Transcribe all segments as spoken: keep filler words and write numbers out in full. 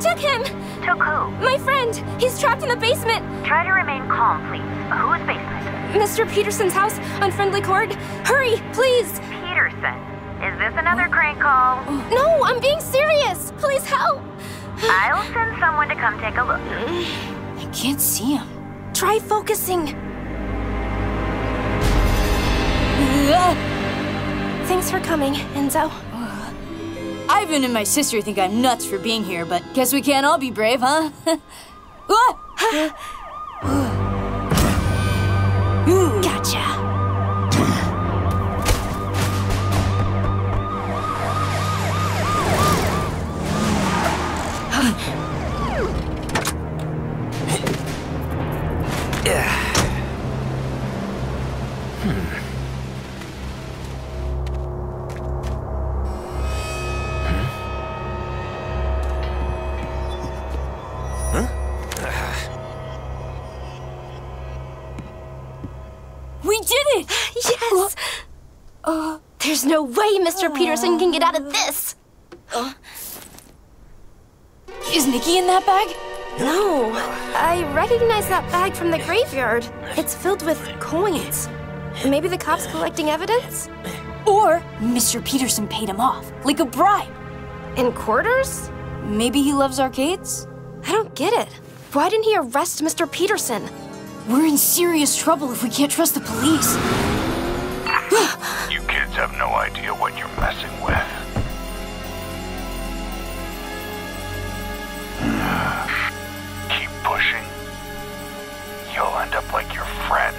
took him! Took who? My friend! He's trapped in the basement! Try to remain calm, please. Who's basement? Mister Peterson's house on Friendly Court. Hurry, please! Peterson? Is this another crank call? No, I'm being serious! Please help! I'll send someone to come take a look. I can't see him. Try focusing. Thanks for coming, Enzo. Ivan and my sister think I'm nuts for being here, but guess we can't all be brave, huh? Gotcha. There's no way Mister Peterson can get out of this! Uh, is Nicky in that bag? No, I recognize that bag from the graveyard. It's filled with coins. Maybe the cops collecting evidence? Or Mister Peterson paid him off, like a bribe. In quarters? Maybe he loves arcades? I don't get it. Why didn't he arrest Mister Peterson? We're in serious trouble if we can't trust the police. You kids have no idea what you're messing with. Keep pushing. You'll end up like your friend.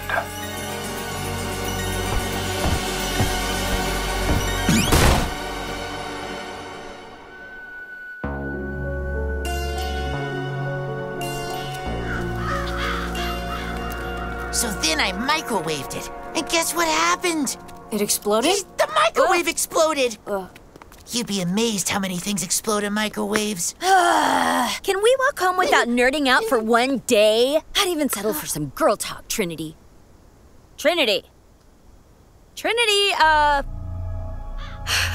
So then I microwaved it. And guess what happened? It exploded? The microwave uh, exploded! Uh, You'd be amazed how many things explode in microwaves. Can we walk home without nerding out for one day? I'd even settle for some girl talk, Trinity. Trinity. Trinity, uh...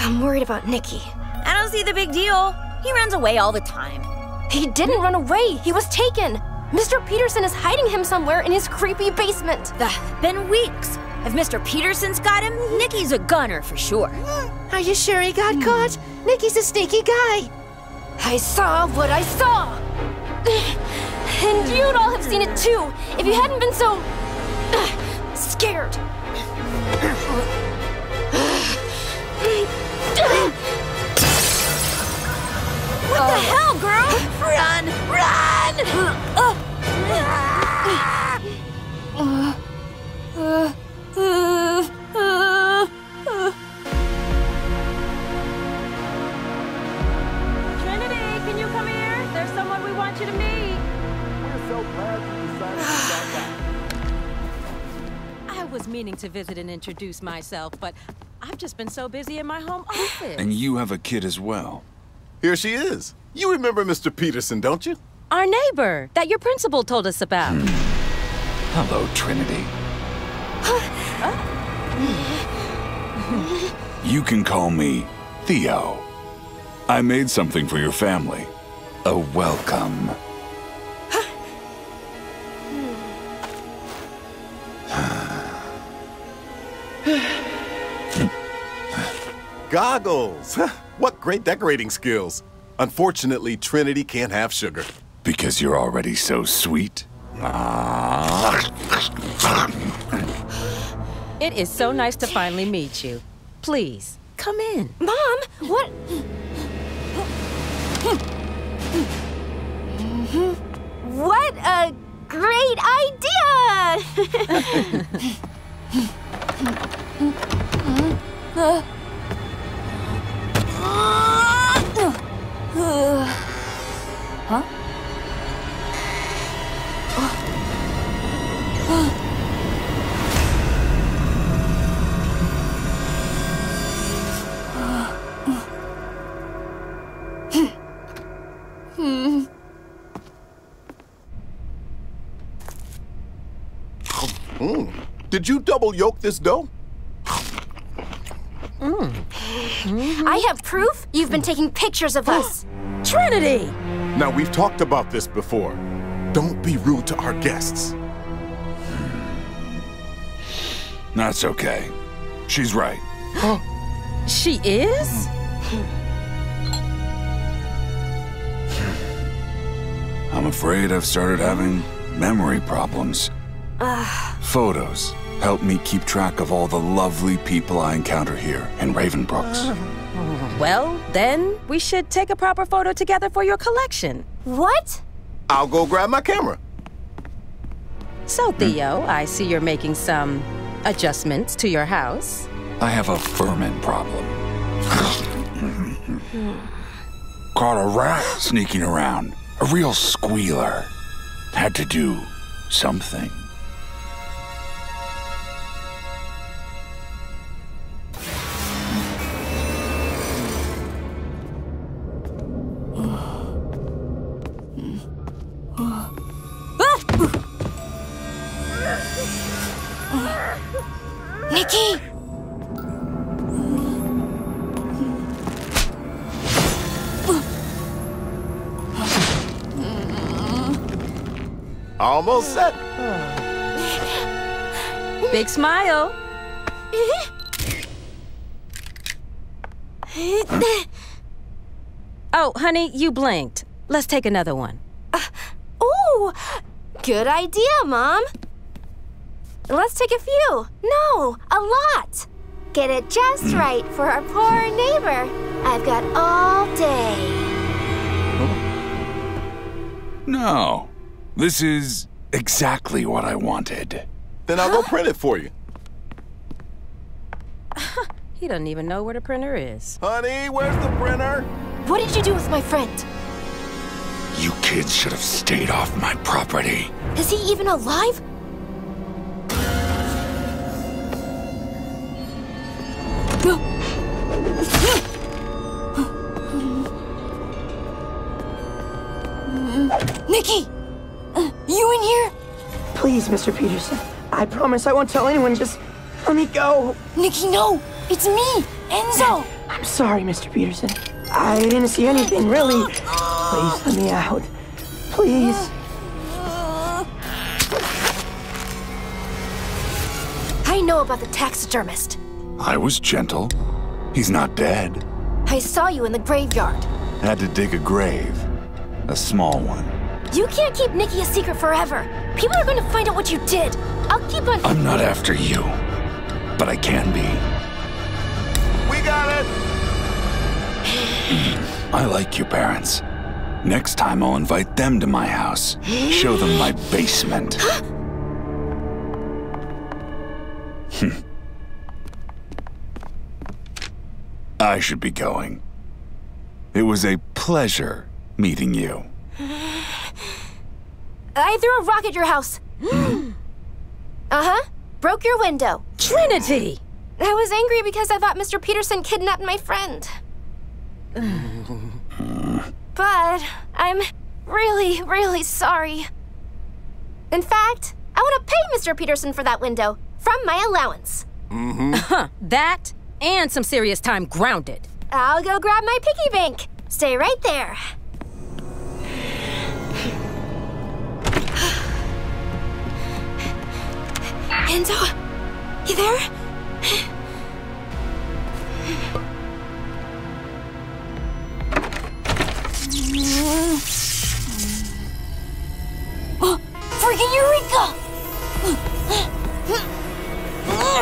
I'm worried about Nicky. I don't see the big deal. He runs away all the time. He didn't run away. He was taken. Mister Peterson is hiding him somewhere in his creepy basement. Ugh, been weeks. If Mister Peterson's got him, Nicky's a gunner for sure. Are you sure he got mm. caught? Nicky's a sneaky guy. I saw what I saw. And you'd all have seen it too, if you hadn't been so... Uh, scared. What uh, the hell, girl? Run! Run! Uh, uh, uh, uh, Uh, uh, uh. Trinity, can you come here? There's someone we want you to meet. We're so glad you decided to stop by. I was meaning to visit and introduce myself, but I've just been so busy in my home office. And you have a kid as well. Here she is. You remember Mister Peterson, don't you? Our neighbor that your principal told us about. Hmm. Hello, Trinity. You can call me Theo. I made something for your family. A welcome. Goggles! What great decorating skills. Unfortunately, Trinity can't have sugar. Because you're already so sweet. It is so nice to finally meet you. Please, come in. Mom, what? What a great idea! Huh? Did you double-yolk this dough? Mm. Mm-hmm. I have proof you've been taking pictures of us. Trinity! Now, we've talked about this before. Don't be rude to our guests. That's okay. She's right. She is? I'm afraid I've started having memory problems. Uh. Photos help me keep track of all the lovely people I encounter here in Raven Brooks. Uh. Well, then we should take a proper photo together for your collection. What? I'll go grab my camera. So, Theo, mm. I see you're making some adjustments to your house. I have a vermin problem. Caught a rat sneaking around. A real squealer. Had to do something. Nicky! Almost set. Big smile. Oh, honey, you blinked. Let's take another one. Uh, ooh, good idea, Mom. Let's take a few. No, a lot. Get it just mm. right for our poor neighbor. I've got all day. No. This is exactly what I wanted. Then I'll huh? go print it for you. He doesn't even know where the printer is. Honey, where's the printer? What did you do with my friend? You kids should have stayed off my property. Is he even alive? Nicky! You in here? Please, Mister Peterson. I promise I won't tell anyone. Just let me go. Nicky, no! It's me, Enzo! I'm sorry, Mister Peterson. I didn't see anything, really. Please let me out. Please. I know about the taxidermist. I was gentle. He's not dead. I saw you in the graveyard. Had to dig a grave. A small one. You can't keep Nicky a secret forever. People are going to find out what you did. I'll keep on... I'm not after you, but I can be. We got it! I like your parents. Next time I'll invite them to my house. Show them my basement. I should be going. It was a pleasure meeting you. I threw a rock at your house. Mm. Uh-huh. Broke your window. Trinity! I was angry because I thought Mister Peterson kidnapped my friend. Mm. But I'm really, really sorry. In fact, I want to pay Mister Peterson for that window from my allowance. Mm-hmm. Uh-huh. That and some serious time grounded. I'll go grab my piggy bank. Stay right there. Enzo, you there? Oh, freaking Eureka! Oh.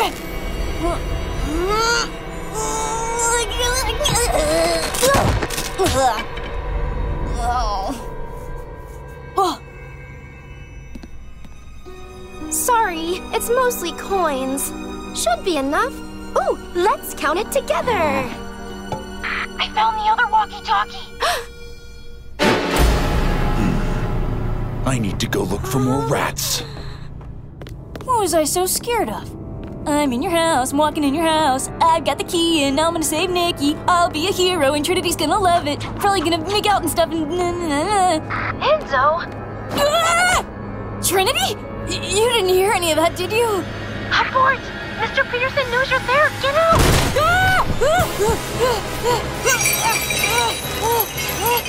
Sorry, it's mostly coins. Should be enough. Ooh, let's count it together. I found the other walkie-talkie. I need to go look for more rats. What was I so scared of? I'm in your house, I'm walking in your house. I've got the key and I'm gonna save Nicky. I'll be a hero and Trinity's gonna love it. Probably gonna make out and stuff and... Enzo! Ah! Trinity? You didn't hear any of that, did you? Abort! Mister Peterson knows you're there! Get out! Ah! Ah! Ah! Ah! Ah! Ah! Ah!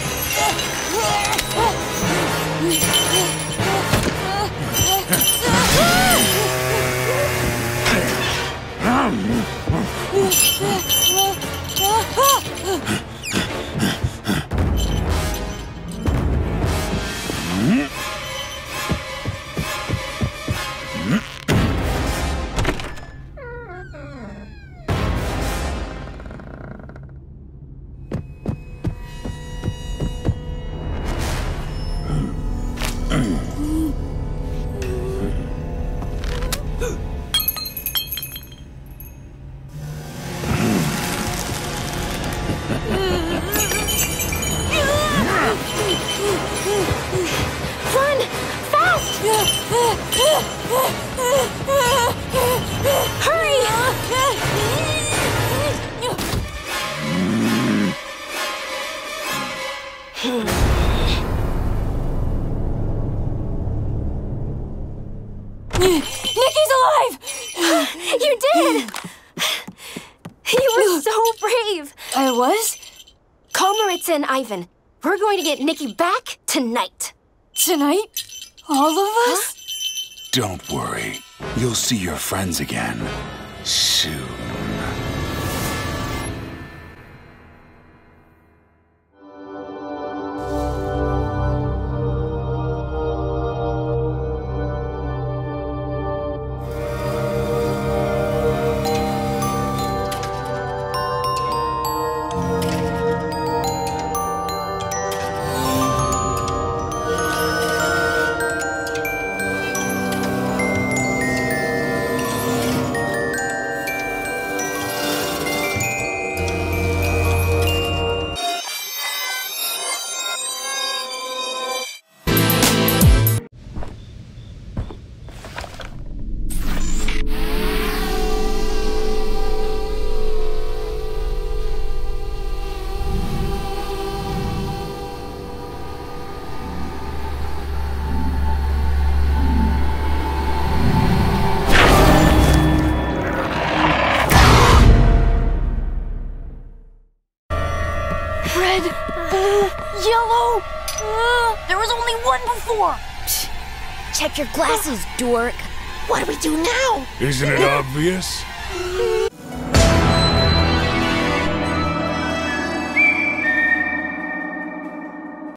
Ivan, we're going to get Nicky back tonight. Tonight? All of us? Huh? Don't worry. You'll see your friends again soon. Your glasses, dork. What do we do now? Isn't it obvious?